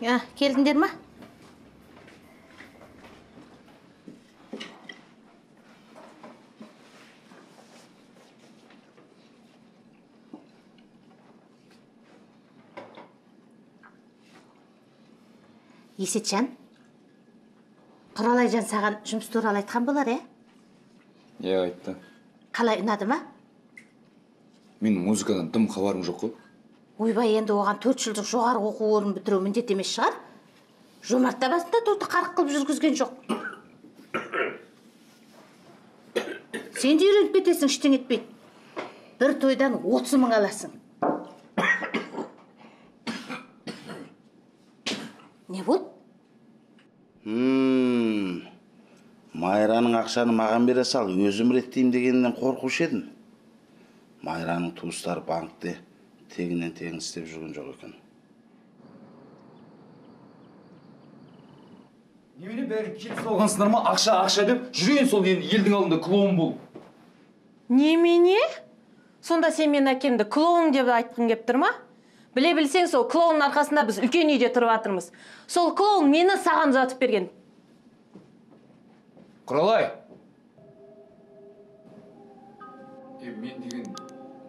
Ya, geldinler mi? Есетжан, Құралайжан саған жұмыс туралы айтқан болар, е? Е, айтты. Қалай ұнады ма? Мен музыкадан тым хабарым жоқ қой. Ойбай, енді оған 4 жылдық жоғары оқу орнын бітіру міндет емес шығар. Жомарт табасында тоқты қарық қылып жүргізген жоқ. Сен де үйреніп кетесің, іштен етпей. Бір тойдан 30 мың аласың. Не бұл? Майраның ақшаны маған бере сал, өзім реттейім дегеннен қорқушы едім. Майраның туыстары банкте тегінен-тегін істеп жүрген жоқ екен. Немені бәрі келіп салғансыңдар ма, ақша деп жүрген сол елдің алдында клоун бол. Немені? Сонда сен мен әкемді клоун деп айтқың кеп тұр ма? Біле білсең, сол клоунның арқасында біз үлкен үйде тұрып атырмыз. Сол клоун мені саған жатып берген. Құралай! Мен деген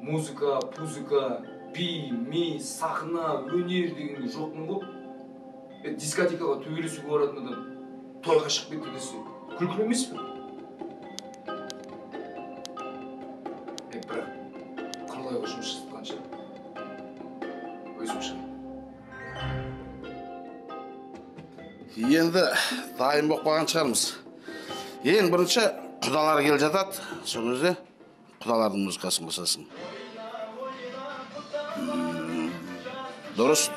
музыка, пузыка, би, ми, сахна, өнер дегенге жоқпын ғой. Дискотекаға төбелесуге баратын адам тойға шығып кетті десе, күлкілі емес пе? Бірақ Құралайға жұмыс жасатқанша өзімші. Енді дайын боқпаған шығармыз. Ең бірінші құдалар кел жатады, сол кезде құдалардың музыкасын басасын. Дұрыс.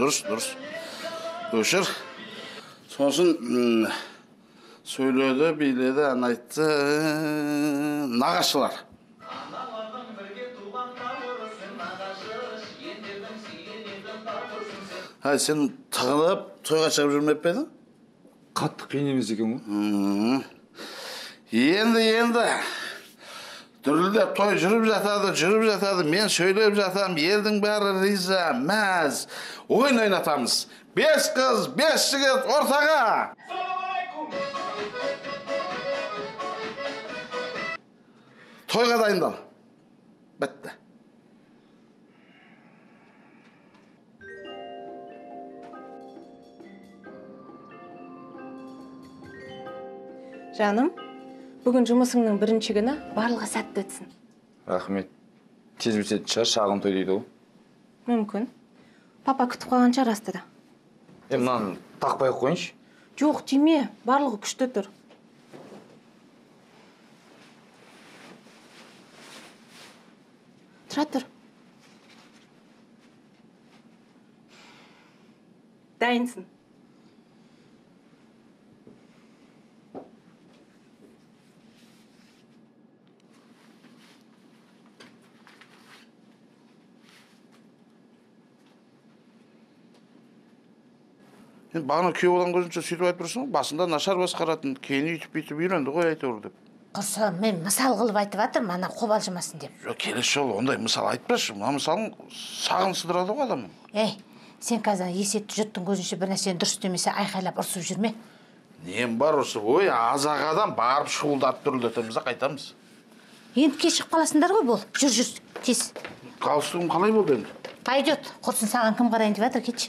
Көшір. Сосын сөйледі, биледі, ән айтты, нағашылар. Әй, сен тағылып, тойға шығып жүрмеп пе едің? Қатты қиын емес екен ғой. Енді. Дүрілдеп той жүріп жатады. Мен сөйлеп жатам, елдің бәрі риза, мәз. Ойын ойнатамыз. 5 қыз, 5 жігіт ортаға. Тойға дайындал. Бітті. Жаным, бүгін жұмысыңның бірінші күні барлығы сәтті өтсін. Рахмет. Тез бітетін шығар, шағын той дейді ол. Мүмкін. Папа күтіп қойғанша растыда. Мынаны тақпай қойыңшы. Жоқ, тиме, барлығы күшті тұр. Тұра тұр. Дайынсың. Бағына күйе олан көзінші сөйтіп айтып тұрсың, басында нашар басқаратын, кейін үйтіп-үйтіп үйренді ғой айтып ұрдып. Құрса, мен мысал қылып айтып атыр, мана қобалжымасын деп. Жоқ, келесі ол, ондай мысал айтпашы, мына мысалың сағын сыдырады ғой адамын. Ей, сен қазан есетті жұттың көзінші бір нәрсені дұрыс демесе айқайлап ұрсып жүрме. Нем бар ұрсып, ой, азақ адам барып шуылдап түрлетімізді қайтамыз. Енді кешіп қаласыңдар ғой бол, жүр, тез. Қалыстығым қалай болды енді? Пойдет, құрсын саған кім қарайын деп атыр, кетші.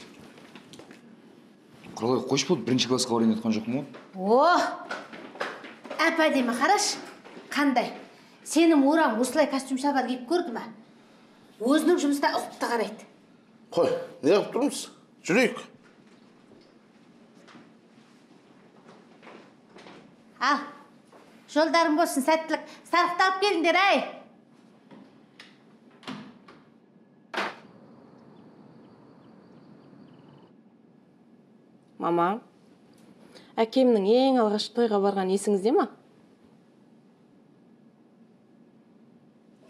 Құралай, қойшы болды, бірінші классқа орайын етқан жоқ мұн? О! Әп әдемі, қараш, қандай. Сенің орам осылай костюм шабар кеп көрді ма? Өзінің жұмыста ұқыпты қарайды. Қой, не ұқып тұрмыз? Жүрейік. Ал, жолдарым болсын, сәттілік. Сарықталып келіндер, әй! Мама, әкемнің ең алғаш тойға барған есіңізде ма?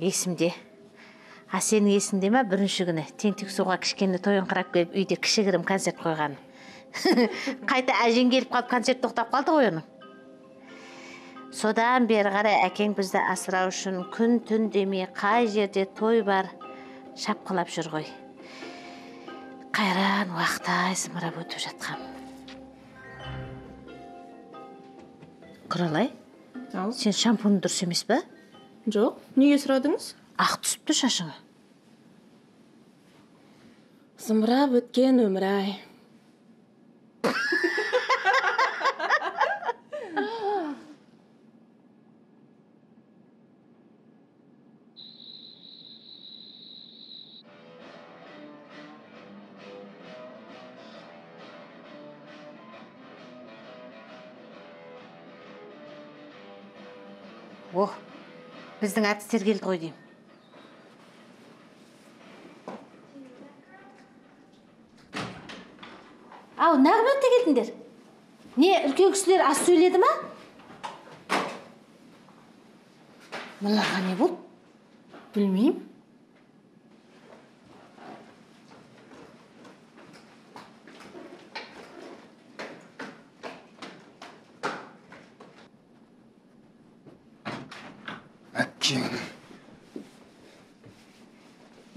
Есімде. А сенің есіңде ма бірінші күні? Тентек суға кішкені тойын қырап келіп, үйде кішігірім концерт қойған. Қайта әжең келіп қалып, концерт тоқтап қалды ғой оның. Содан бері қарай әкең бізді асырау үшін күн-түн демей, қай жерде той бар, шапқылап жүр ғой. Qayran vaqtda ismirab o'tib jatqam. Qirolay, sen shampun dursa emasmi? Yo'q, nega so'radingiz? Aq tushibdi shashingga. Zimrab o'tgan umray. Oh, bizden artistler geldi koydum. Aa, ne kadar geldiler? Ne, ülke öksüler az söyledi mi? Bunlara ne bu? Bilmeyeyim.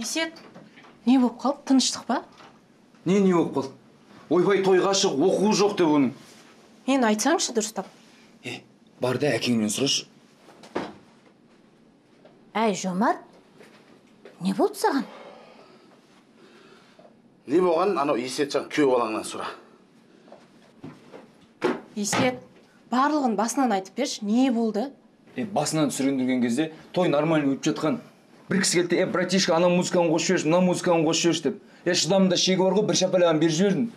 Есет, не болып қалып, тыныштық ба? Не болып қалып? Ойбай тойға шық, оқуы жоқ деп оның. Мен айтсаңшы дұрыстап. Барда әкеңнен сұраш. Әй, Жомарт, не болды саған? Не болған, анау Есет саған күйеу балаңнан сұра. Есет, барлығын басынан айтып берші, не болды? Басынан сүріндірген кезде той нормально өтіп жатқан. Bir kişi geldi, bratişka, ana muzikanı koşuyorsun, buna muzikanı koşuyorsun deyip. Şıdamda şeyi var, bir şapalağını beri jürdün.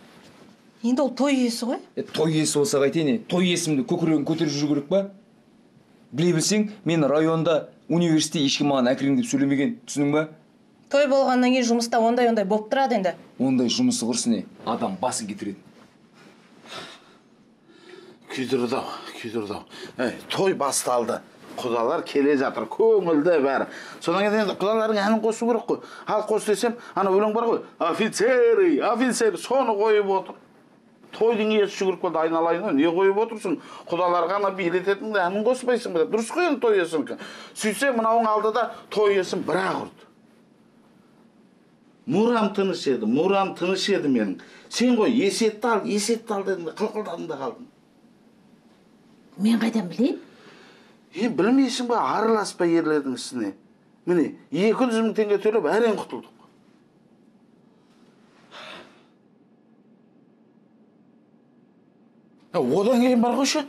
Şimdi o toy üyesi var? Toy üyesi olsa gaytayın, toy üyesimde kökürüğünü kötürüp jürü görük ba? Bile bilsen, men rayonda, üniversite eşki mağın әкірің деп söylemegen, түсінің ba? Toy bolğandan keyin жұмыста ондай-ондай болып тұрады енді. Ондай жұмысы құрсын, адам басын кетіреді. Күйдірді, күйдірді. Toy басталды. Құдалар келе жатыр, көңілді бәрі. Содан кейін құдалардың әнін қосу керек қой. Ал қос десем, ана өлең бар ғой. Офицерий, офицер, соны қойып отыр. Тойдың есі жүгіріп келді айналайын, не қойып отырсың? Құдаларға ана билететің де әнін қоспайсың ба? Дұрыс қой енді той есің. Сөйтсе мынауың алдыда той есің бірақ ұрды. Мұрам тыныш еді менің. Сен ғой есетті ал дедіңді, қылқылдадыңда қалдың. Мен қайдан білейін? Bilmeysin bu arılaspa yerlerden üstüne. Mene 200.000 tenge töylep әрең құтылдық. Одан кейін бар қойшы.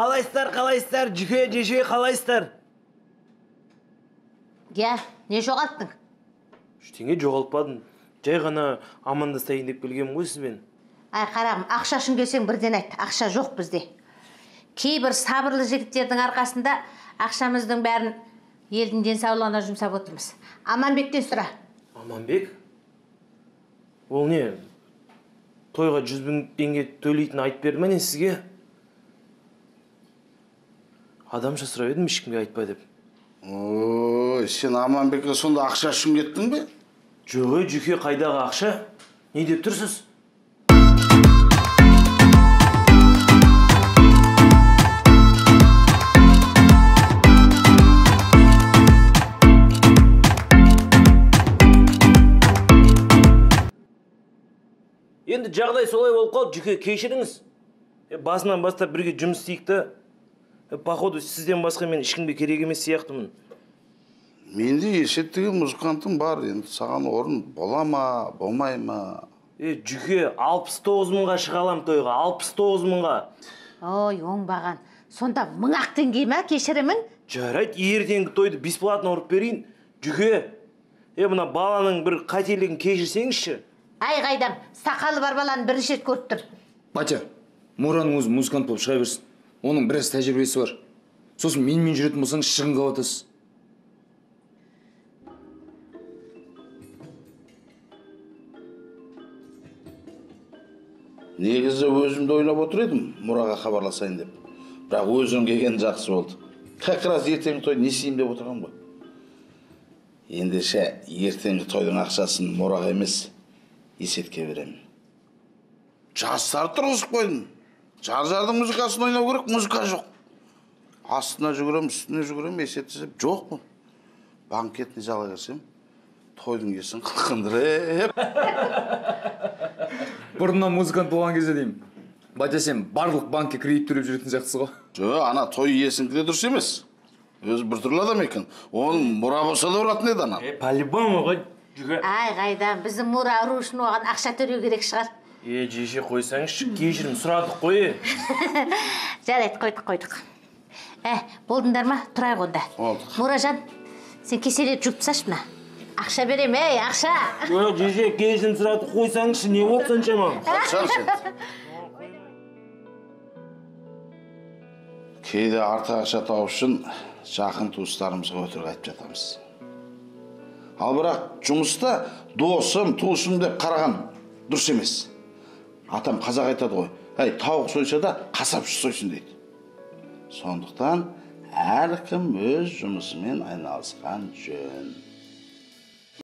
Қалайсыздар, жүке, қалайсыздар. Ге, не жоғалттың? Үштеңе жоғалтпадым. Жай ғана амандасайын деп білгем ғой сізбен. Ай, қарағым, ақшашын келсең бірден айт. Ақша жоқ бізде. Кейбір сабырлы жігіттердің арқасында ақшамыздың бәрін елдің денсаулығына жұмсап отырмыз. Аманбектен сұра. Аманбек? Ол не? Тойға 100.000 теңге төлейтін айт бермәне сізге? Адамша сұрап едім, ешкімге айтпа деп. Ой, сен Аманбекке сонда ақша үшін кеттің бе? Жоқ, жүке қайдағы ақша? Не деп тұрсыз? Енді жағдай солай болып қалды, жүке, кешіріңіз. Басынан бастап бірге жұмыс істейікті. Походу, сізден басқа мен ешкімге керек емес сияқтымын. Менде ешеттігі музыкантым бар, енді саған орын бола ма, болмай ма? Жүке, 69.000-ға шығалам тойға, 69.000-ға. Ой, оңбаған. Сонда 1000 теңге ме, кешірімін? Жарайды, ертеңгі тойды бесплатно ұрып берейін. Жүке, мына баланың бір қателігін кешірсеңізші. Ай, қайдам, сақалы бар баланы бірінші рет көріп тұр. Батя, Мураның өзі музыкант болып шыға берсін. Оның біраз тәжірбесі бар. Сосын мен жүретін болсаң шығын қалатасыз. Негізі өзімді ойлап отыр едім, Мұраға хабарласайын деп. Бірақ өзім келген жақсы болды. Как раз ертеңгі той не істеймін деп отырған ба? Ендеше ертеңгі тойдың ақшасын морақ емес есетке беремін. Жастар тұрғызып қойдым. Жар-жардың музыкасын ойнау керек, музыка жоқ. Астына жүгірем, үстіне жүгірем, есетісіп жоқ бұл. Банкетіне жала кірсем, тойдың кесін қылқындырып. Бұрыннан музыкант болған кезде деймін. Батя, сен барлық банкке кредит төлеп жүретін сияқтысың ғой. Жоқ, ана той иесінікіне дұрыс емес. Өзі бір түрлі адам екен. Оның мұра болса да ұратын еді ана. По-любому ғой, жүгі. Ай, қайдан, біздің мұра ұру үшін оған ақша төлеу керек шығар. Жеше қойсаңызшы, кешірім сұрадық қой. Жарайды, қойдық. Болдыңдар ма? Тұрайық онда. Болдық. Мұражан, сен кеселет жұп сашына. Ақша берем, ақша. Жеше, кешірім сұрадық қойсаңызшы, не болып соншама? Кейде арты ақша тауып үшін жақын туыстарымызға өтірік айтып жатамыз. Ал бірақ жұмыста досым, туысым деп қараған дұрыс емес. Атам қазақ айтады ғой, тауық сойса да қасапшы сойсын дейді. Сондықтан әркім өз жұмысымен айналысқан жөн.